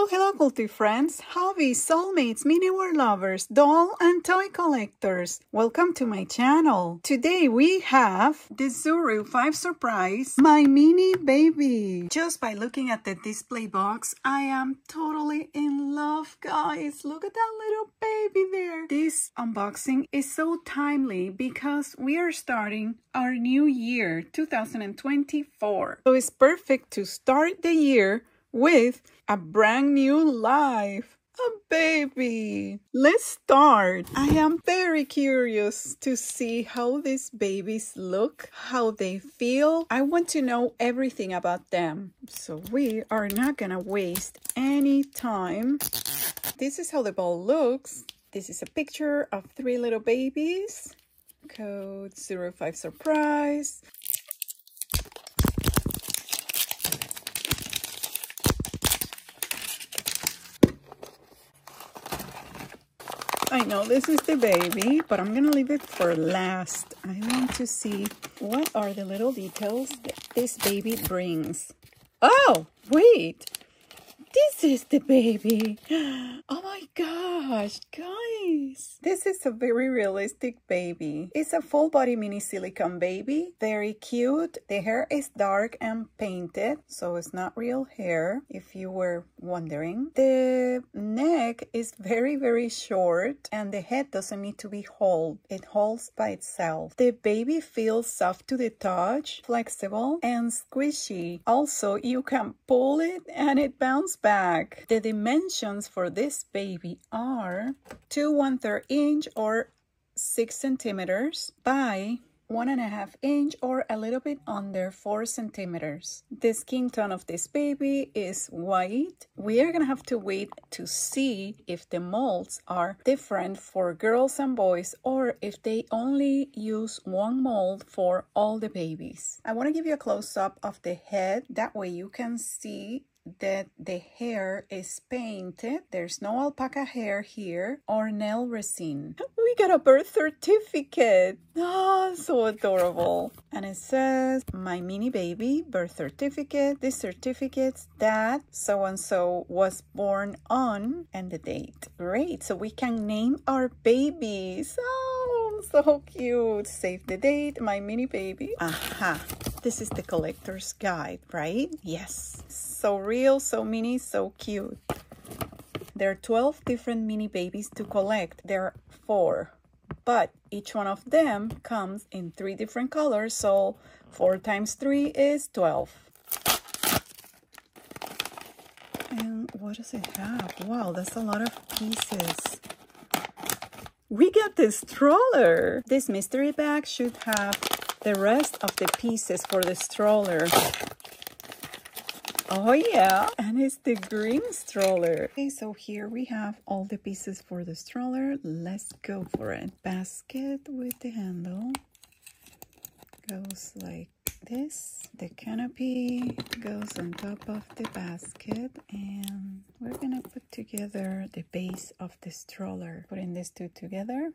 Hello, hello, culty friends, hobbies, soulmates, mini-war lovers, doll and toy collectors. Welcome to my channel. Today we have the Zuru 5 Surprise My Mini Baby. Just by looking at the display box, I am totally in love, guys. Look at that little baby there. This unboxing is so timely because we are starting our new year, 2024. So it's perfect to start the year with a brand new life, a baby. Let's start. I am very curious to see how these babies look, how they feel. I want to know everything about them. So we are not gonna waste any time. This is how the ball looks. This is a picture of three little babies. Code 05 Surprise. I know this is the baby, but I'm gonna leave it for last. I want to see what are the little details that this baby brings. Oh, wait! This is the baby! Oh my gosh, guys! This is a very realistic baby. It's a full-body mini silicone baby. Very cute. The hair is dark and painted, so it's not real hair, if you were wondering. The neck is very, very short, and the head doesn't need to be held. It holds by itself. The baby feels soft to the touch, flexible, and squishy. Also, you can pull it and it bounces back. The dimensions for this baby are 2 1/3 inch or 6 centimeters by 1.5 inch or a little bit under 4 centimeters. The skin tone of this baby is white. We are gonna have to wait to see if the molds are different for girls and boys or if they only use one mold for all the babies. I want to give you a close-up of the head, that way you can see that the hair is painted. There's no alpaca hair here or nail resin. We got a birth certificate. Oh, so adorable. And it says My Mini Baby birth certificate. This certificate's that so-and-so was born on and the date. Great, so we can name our babies. Oh, so cute. Save the date, My Mini Baby. Aha. This is the collector's guide, right? Yes. So real, so mini, so cute. There are 12 different mini babies to collect. There are 4, but each one of them comes in 3 different colors. So 4 times 3 is 12. And what does it have? Wow, that's a lot of pieces. We got the stroller. This mystery bag should have the rest of the pieces for the stroller. Oh yeah, and it's the green stroller. Okay, so here we have all the pieces for the stroller. Let's go for it. Basket with the handle goes like this. The canopy goes on top of the basket, and we're gonna put together the base of the stroller. Putting these two together.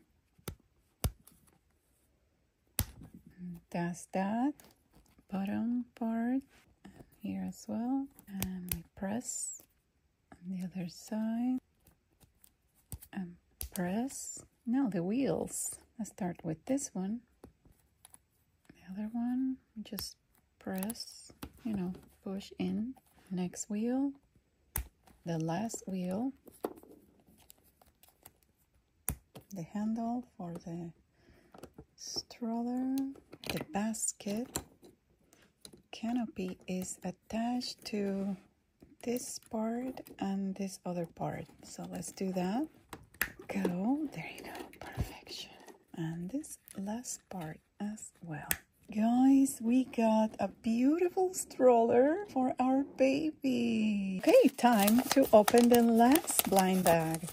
That's that bottom part here as well, and we press on the other side and press. Now the wheels. Let's start with this one. The other one, just press, you know, push in. Next wheel, the last wheel, the handle for the stroller, the basket. Canopy is attached to this part and this other part, so let's do that. Go, there you go, perfection. And this last part as well. Guys, we got a beautiful stroller for our baby. Okay, time to open the last blind bag.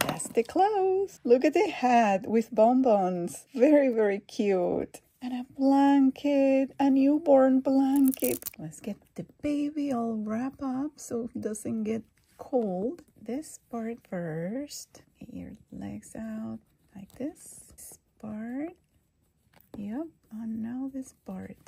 That's the clothes. Look at the hat with bonbons. Very, very cute. And a blanket, a newborn blanket. Let's get the baby all wrapped up so he doesn't get cold. This part first. Get your legs out like this. This part. Yep. And now this part.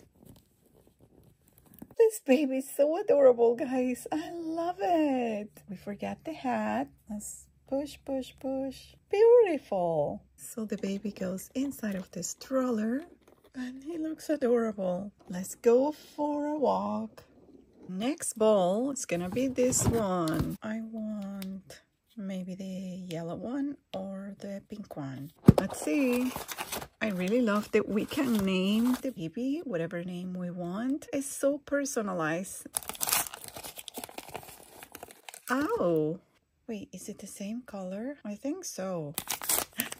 this baby is so adorable, guys. I love it. We forgot the hat. Let's push, push, push. Beautiful. So the baby goes inside of this stroller and he looks adorable. Let's go for a walk. Next ball is gonna be this one. I want maybe the yellow one or the pink one. Let's see. I really love that we can name the baby whatever name we want. It's so personalized. Oh, wait, is it the same color? I think so.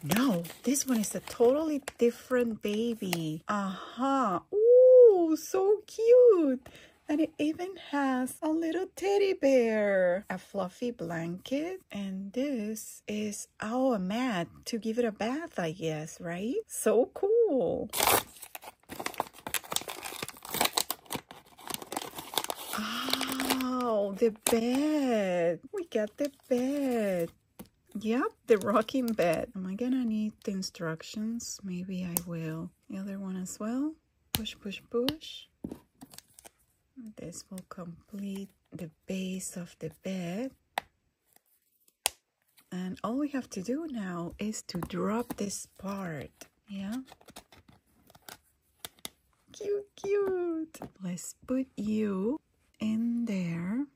No, this one is a totally different baby. Aha. Ooh, so cute. And it even has a little teddy bear, a fluffy blanket, and this is our mat to give it a bath, I guess, right? So cool. Oh, the bed. We got the bed. Yep, the rocking bed. Am I gonna need the instructions? Maybe I will. The other one as well. Push, push, push. This will complete the base of the bed. And all we have to do now is to drop this part. Yeah. Cute, cute. Let's put you in there.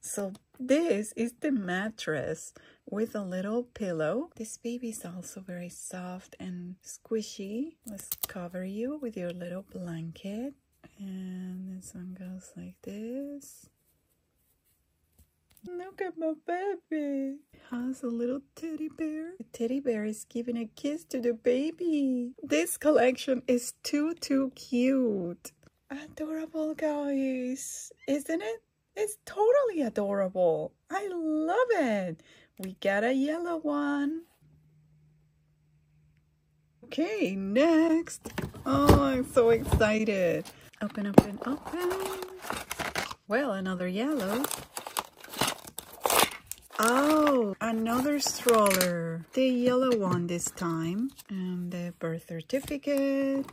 So this is the mattress with a little pillow. This baby is also very soft and squishy. Let's cover you with your little blanket. And this one goes like this. Look at my baby. It has a little teddy bear. The teddy bear is giving a kiss to the baby. This collection is too cute. Adorable, guys, isn't it? It's totally adorable. I love it. We got a yellow one. Okay, next. Oh, I'm so excited. Open, open, open. Well, another yellow. Oh, another stroller. The yellow one this time. And the birth certificate.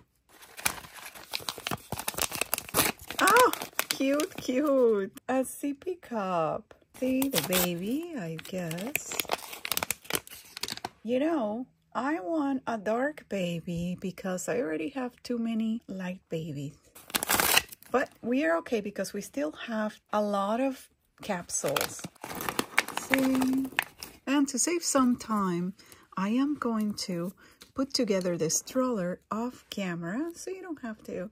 Oh, cute, cute. A sippy cup. See, the baby, I guess. You know, I want a dark baby because I already have too many light babies. But we are okay because we still have a lot of capsules. See? And to save some time, I am going to put together the stroller off camera so you don't have to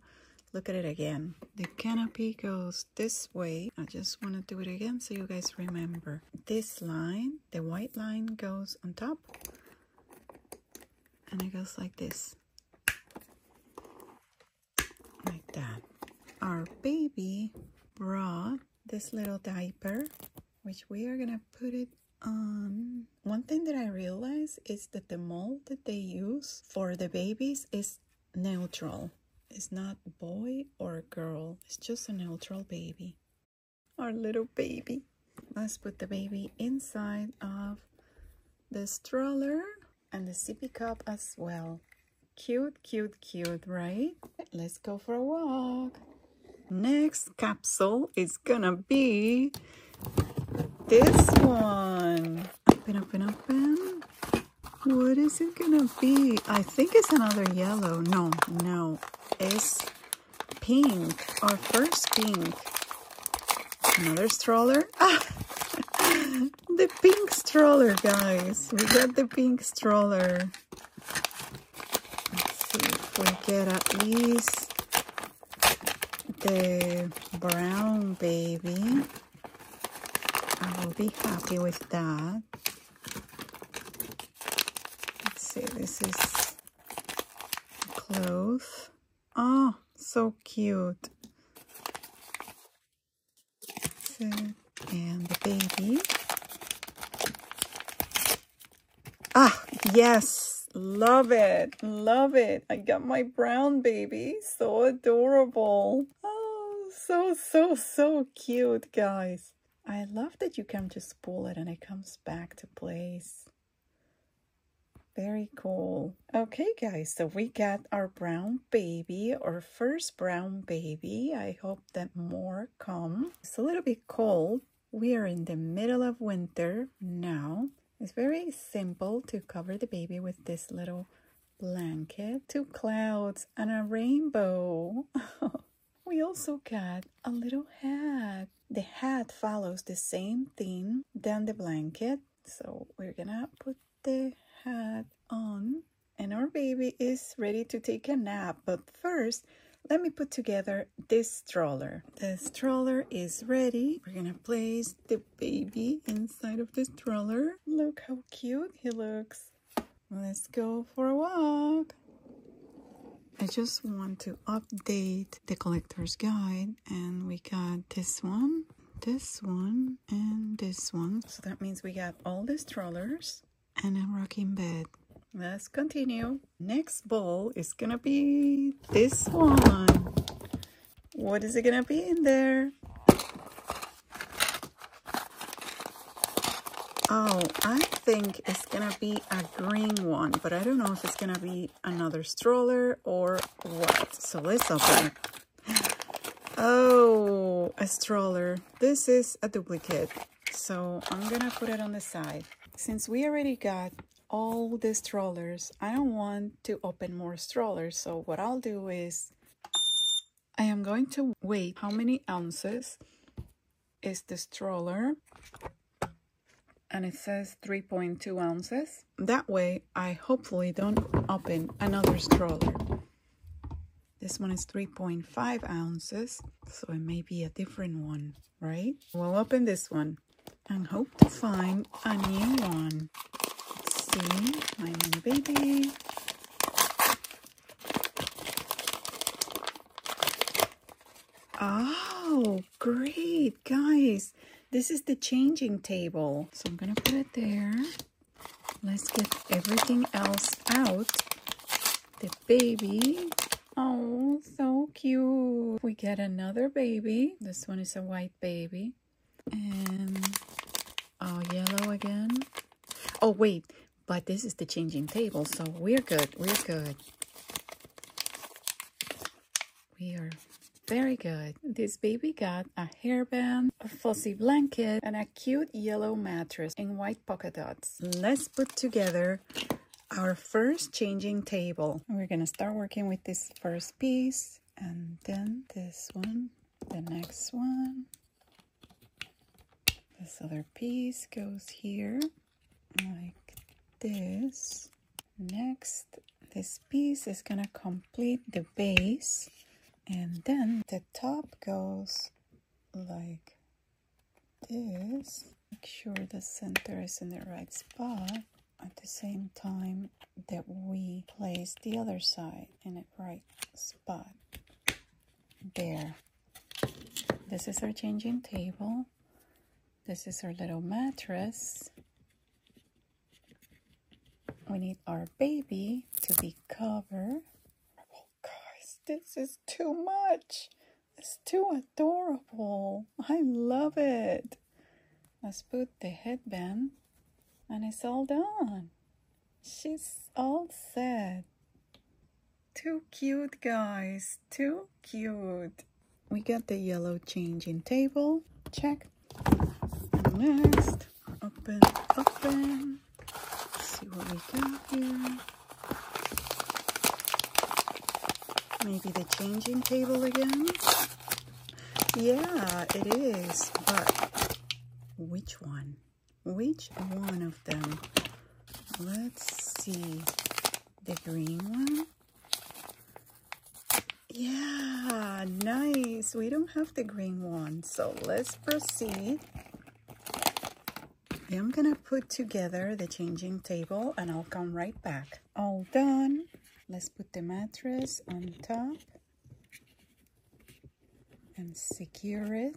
look at it again. The canopy goes this way. I just want to do it again so you guys remember. This line, the white line, goes on top and it goes like this. Like that. Our baby brought this little diaper, which we are gonna put it on. One thing that I realized is that the mold that they use for the babies is neutral. It's not boy or girl. It's just a neutral baby. Our little baby. Let's put the baby inside of the stroller and the sippy cup as well. Cute, cute, cute, right? Let's go for a walk. Next capsule is gonna be this one. Open, open, open. What is it gonna be? I think it's another yellow. No. Is pink, our first pink. Another stroller. The pink stroller, guys. We got the pink stroller. Let's see if we get at least the brown baby. I will be happy with that. Let's see, this is clothes. Oh, so cute. And the baby. Ah, yes. Love it. Love it. I got my brown baby. So adorable. Oh, so cute, guys. I love that you can just pull it and it comes back to place. Very cool. Okay guys, so we got our brown baby, our first brown baby. I hope that more come. It's a little bit cold. We are in the middle of winter now. It's very simple to cover the baby with this little blanket, two clouds, and a rainbow. We also got a little hat. The hat follows the same theme than the blanket. So we're gonna put the hat on and our baby is ready to take a nap. But first, let me put together this stroller. The stroller is ready. We're gonna place the baby inside of the stroller. Look how cute he looks. Let's go for a walk. I just want to update the collector's guide, and we got this one, and this one. So that means we got all the strollers and a rocking bed. Let's continue. Next bowl is gonna be this one. What is it gonna be in there? Oh, I think it's gonna be a green one, but I don't know if it's gonna be another stroller or what. So let's open it. Oh, a stroller. This is a duplicate. So I'm gonna put it on the side. Since we already got all the strollers, I don't want to open more strollers. So what I'll do is I am going to weigh how many ounces is the stroller. And it says 3.2 ounces. That way, I hopefully don't open another stroller. This one is 3.5 ounces, so it may be a different one, right? We'll open this one and hope to find a new one. Let's see, My Mini Baby. Oh, great, guys. This is the changing table. So I'm gonna put it there. Let's get everything else out. The baby. Oh, so cute. We get another baby. This one is a white baby. And, oh, yellow again. Oh, wait, but this is the changing table. So we're good, we're good. We are very good. This baby got a hairband, a fuzzy blanket, and a cute yellow mattress in white polka dots. Let's put together our first changing table. We're gonna start working with this first piece, and then this one, the next one. This other piece goes here, like this. Next, this piece is gonna complete the base. And then the top goes like this. Make sure the center is in the right spot. At the same time that we place the other side in the right spot. There. This is our changing table. This is our little mattress. We need our baby to be covered. This is too much. It's too adorable. I love it. Let's put the headband and it's all done. She's all set. Too cute, guys. Too cute. We got the yellow changing table. Check. And next. Open, open. Let's see what we got here. Maybe the changing table again? Yeah, it is, but which one? Which one of them? Let's see, the green one? Yeah, nice, we don't have the green one, so let's proceed. I'm gonna put together the changing table and I'll come right back. All done. Let's put the mattress on top and secure it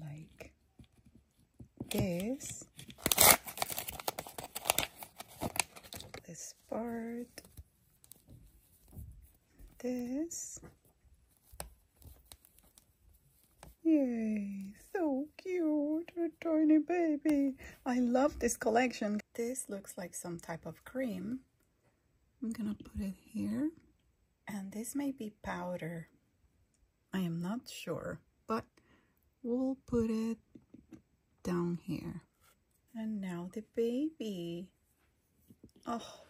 like this. This part, this. Yay, so cute. Mini Baby. I love this collection. This looks like some type of cream. I'm gonna put it here. And this may be powder. I am not sure, but we'll put it down here. And now the baby. Oh,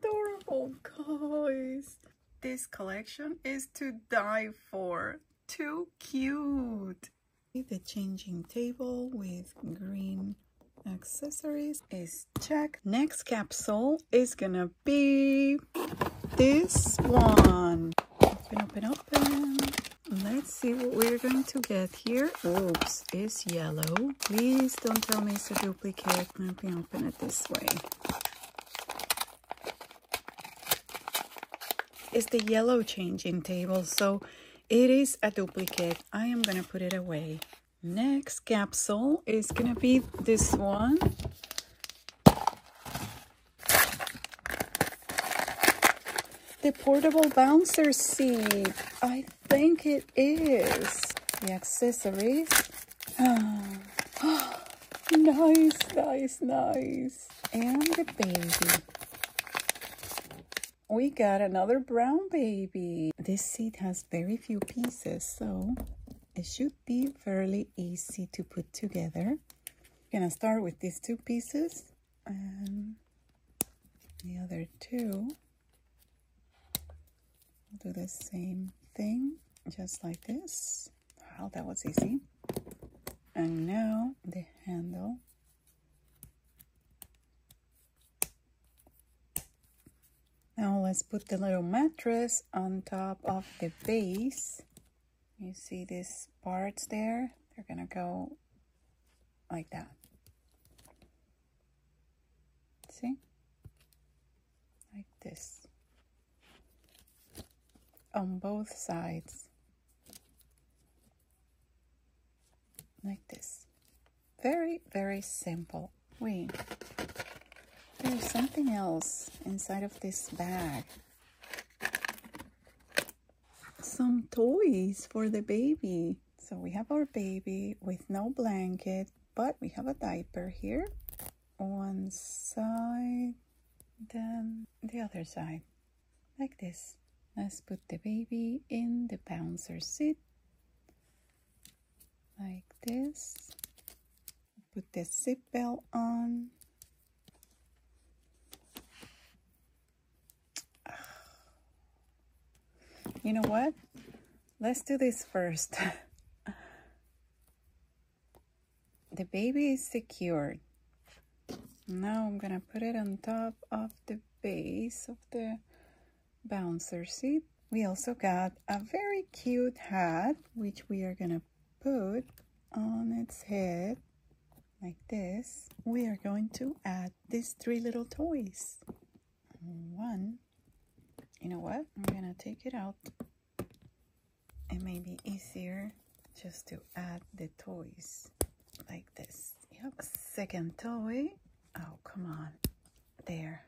adorable, guys. This collection is to die for. Too cute. The changing table with green accessories is checked. Next capsule is gonna be this one. Open. Let's see what we're going to get here. Oops, it's yellow. Please don't tell me it's a duplicate. Let me open it this way. It's the yellow changing table, so it is a duplicate. I am gonna put it away. Next capsule is gonna be this one. The portable bouncer seat. I think it is. The accessories. Oh, nice, nice, nice. And the baby. We got another brown baby. This seat has very few pieces, so it should be fairly easy to put together. I'm gonna start with these two pieces and the other two. Do the same thing, just like this. Wow, that was easy. And now the handle. Now let's put the little mattress on top of the base. You see these parts there? They're gonna go like that. See? Like this. On both sides, like this. Very, very simple. Wait, there's something else inside of this bag. Some toys for the baby. So we have our baby with no blanket, but we have a diaper here. One side, then the other side, like this. Let's put the baby in the bouncer seat, like this. Put the seat belt on. You know what? Let's do this first. The baby is secured. Now I'm gonna put it on top of the base of the bouncer seat. We also got a very cute hat, which we are gonna put on its head like this. We are going to add these three little toys. One, you know what? I'm gonna take it out. It may be easier just to add the toys like this. Yep. Second toy. Oh, come on. There.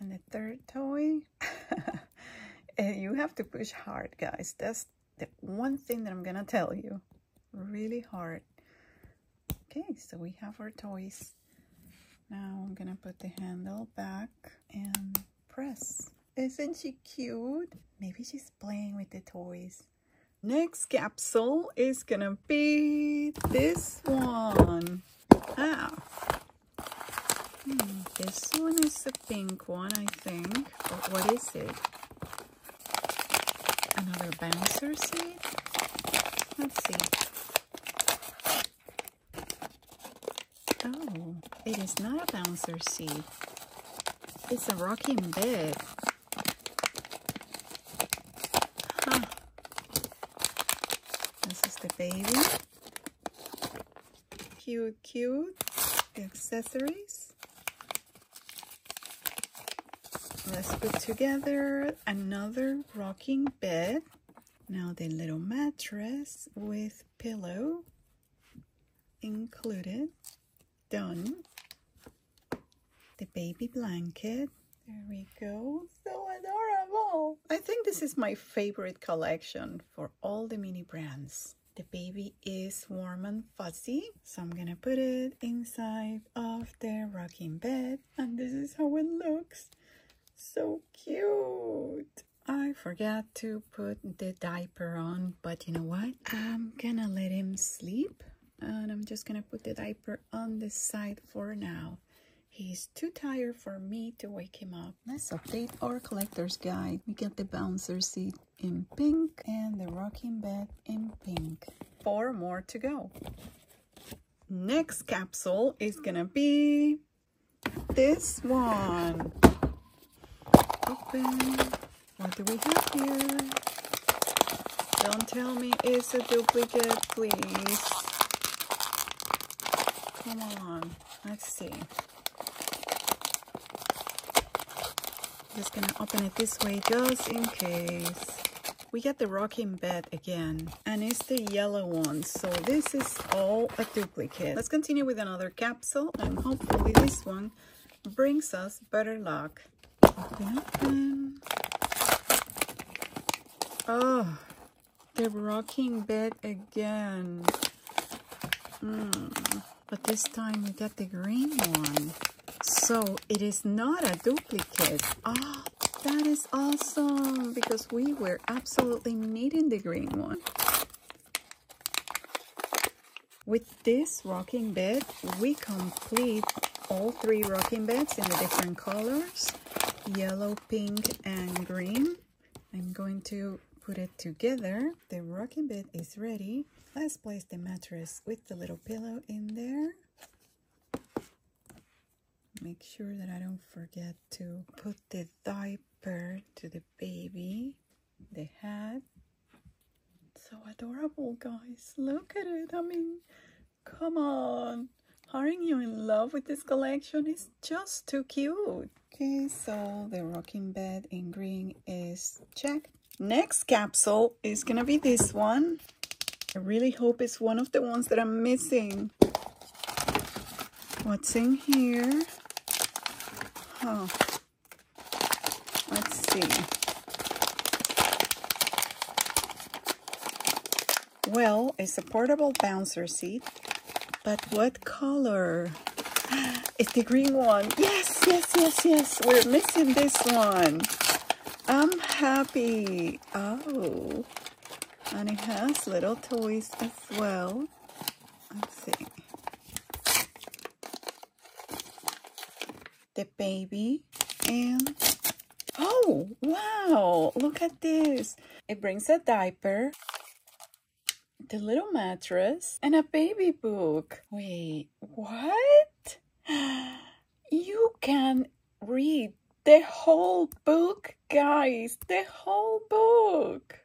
And the third toy. And you have to push hard, guys. That's the one thing that I'm gonna tell you. Really hard. Okay, so we have our toys. Now I'm gonna put the handle back and press. Isn't she cute? Maybe she's playing with the toys. Next capsule is gonna be this one. Ah. This one is a pink one, I think. But what is it? Another bouncer seat? Let's see. Oh, it is not a bouncer seat. It's a rocking bed. Huh. This is the baby. Cute, cute. The accessories. Let's put together another rocking bed. Now the little mattress with pillow included. Done. The baby blanket. There we go. So adorable. I think this is my favorite collection for all the mini brands. The baby is warm and fuzzy, so I'm gonna put it inside of the rocking bed, and this is how it looks. So cute! I forgot to put the diaper on, but you know what? I'm gonna let him sleep, and I'm just gonna put the diaper on the side for now. He's too tired for me to wake him up. Let's update our collector's guide. We got the bouncer seat in pink and the rocking bed in pink. 4 more to go. Next capsule is gonna be this one. Open. What do we have here? Don't tell me it's a duplicate, please. Come on, let's see. Just gonna open it this way just in case. We got the rocking bed again, and it's the yellow one, so this is all a duplicate. Let's continue with another capsule, and hopefully this one brings us better luck. Open, open. Oh, the rocking bed again. But this time we got the green one. So it is not a duplicate. Oh, that is awesome, because we were absolutely needing the green one. With this rocking bed, we complete all 3 rocking beds in the different colors, yellow, pink, and green. I'm going to put it together. The rocking bed is ready. Let's place the mattress with the little pillow in there. Make sure that I don't forget to put the diaper to the baby, the hat. So adorable, guys. Look at it. I mean, come on. Aren't you in love with this collection? It's just too cute. Okay, so the rocking bed in green is checked. Next capsule is gonna be this one. I really hope it's one of the ones that I'm missing. What's in here? Oh, let's see. Well, it's a portable bouncer seat, but what color? It's the green one. Yes, yes, yes, yes. We're missing this one. I'm happy. Oh, and it has little toys as well. Let's see. The baby, and oh wow, look at this. It brings a diaper, the little mattress, and a baby book. Wait, what? You can read the whole book, guys, the whole book.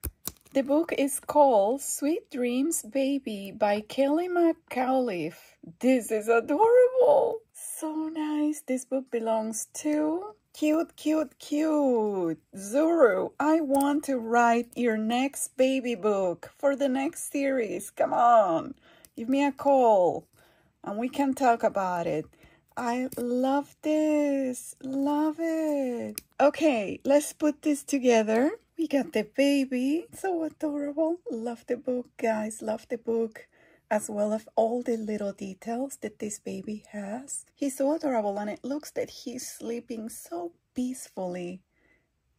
The book is called Sweet Dreams Baby by Kelly McAuliffe. This is adorable. So nice. This book belongs to cute, cute, cute Zuru. I want to write your next baby book for the next series. Come on, give me a call and we can talk about it. I love this, love it. Okay, let's put this together. We got the baby, so adorable. Love the book, guys, love the book, as well as all the little details that this baby has. He's so adorable, and it looks that he's sleeping so peacefully.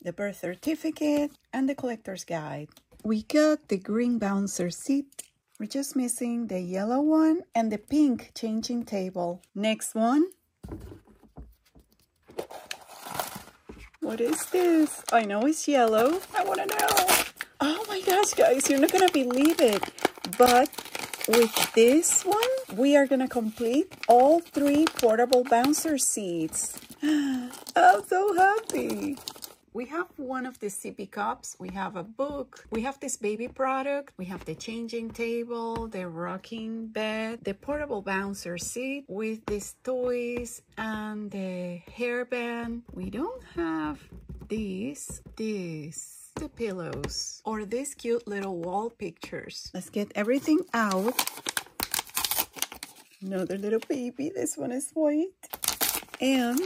The birth certificate and the collector's guide. We got the green bouncer seat. We're just missing the yellow one and the pink changing table. Next one. What is this? I know it's yellow. I wanna know. Oh my gosh, guys, you're not gonna believe it, but with this one, we are gonna complete all 3 portable bouncer seats. I'm so happy. We have one of the sippy cups, we have a book, we have this baby product, we have the changing table, the rocking bed, the portable bouncer seat with these toys and the hairband. We don't have these. The pillows or these cute little wall pictures. Let's get everything out. Another little baby. This one is white. And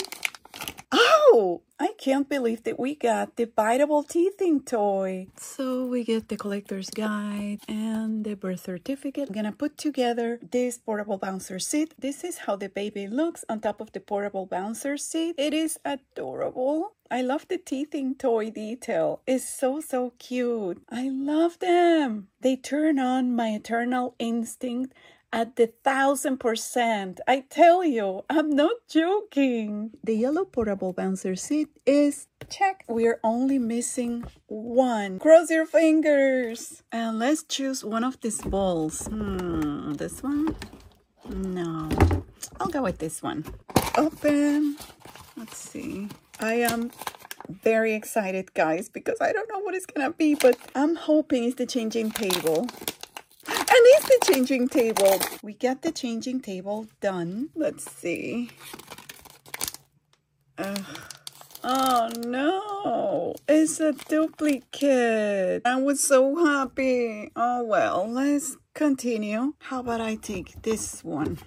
oh, Wow! I can't believe that we got the biteable teething toy. So we get the collector's guide and the birth certificate. I'm gonna put together this portable bouncer seat. This is how the baby looks on top of the portable bouncer seat. It is adorable. I love the teething toy detail. It's so cute. I love them. They turn on my eternal instinct at the 1000%. I tell you, I'm not joking. The yellow portable bouncer seat is check. We're only missing one. Cross your fingers. And let's choose one of these balls. This one? No. I'll go with this one. Open. Let's see. I am very excited, guys, because I don't know what it's gonna be, but I'm hoping it's the changing table. And it's the changing table. We got the changing table done. Let's see. Oh no, it's a duplicate. I was so happy. Oh well, let's continue. How about I take this one?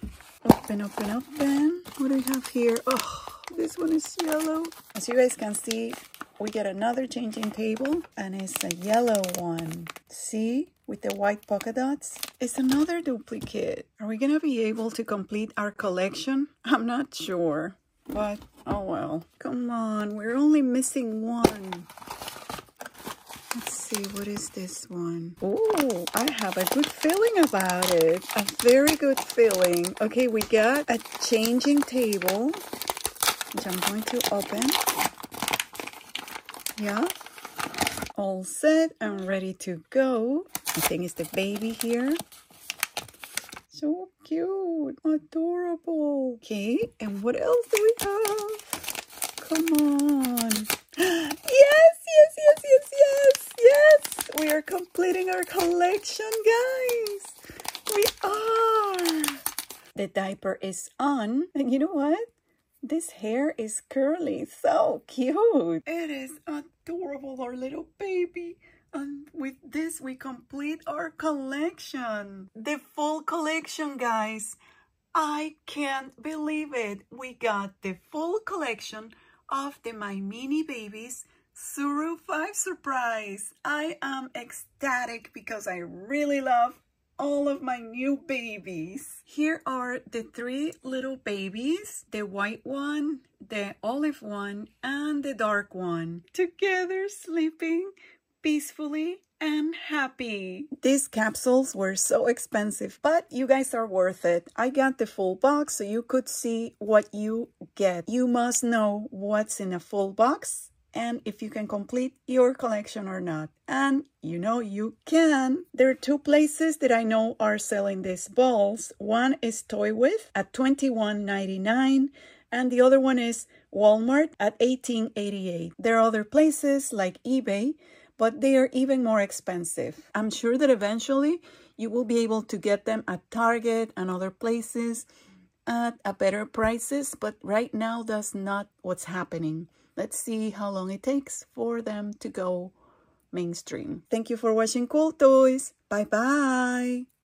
Open, open, open. What do we have here? Oh, this one is yellow. As you guys can see, we get another changing table, and it's a yellow one. See? With the white polka dots. It's another duplicate. Are we gonna be able to complete our collection? I'm not sure, but oh well. Come on, we're only missing one. Let's see, what is this one? Oh, I have a good feeling about it. A very good feeling. Okay, we got a changing table, which I'm going to open. Yeah, all set and ready to go. I think it's the baby here. So cute, adorable. Okay, and what else do we have? Come on. Yes. We are completing our collection, guys. We are. The diaper is on, and you know what? This hair is curly, so cute. It is adorable, our little baby. And with this, we complete our collection. The full collection, guys. I can't believe it. We got the full collection of the My Mini Babies Zuru 5 Surprise. I am ecstatic because I really love all of my new babies. Here are the three little babies, the white one, the olive one, and the dark one, together sleeping peacefully and happy. These capsules were so expensive, but you guys are worth it. I got the full box so you could see what you get. You must know what's in a full box and if you can complete your collection or not. And you know you can. There are two places that I know are selling these balls. One is Toywiz at $21.99 and the other one is Walmart at $18.88. There are other places like eBay, but they are even more expensive. I'm sure that eventually you will be able to get them at Target and other places at a better prices, but right now that's not what's happening. Let's see how long it takes for them to go mainstream. Thank you for watching Cool Toys. Bye-bye.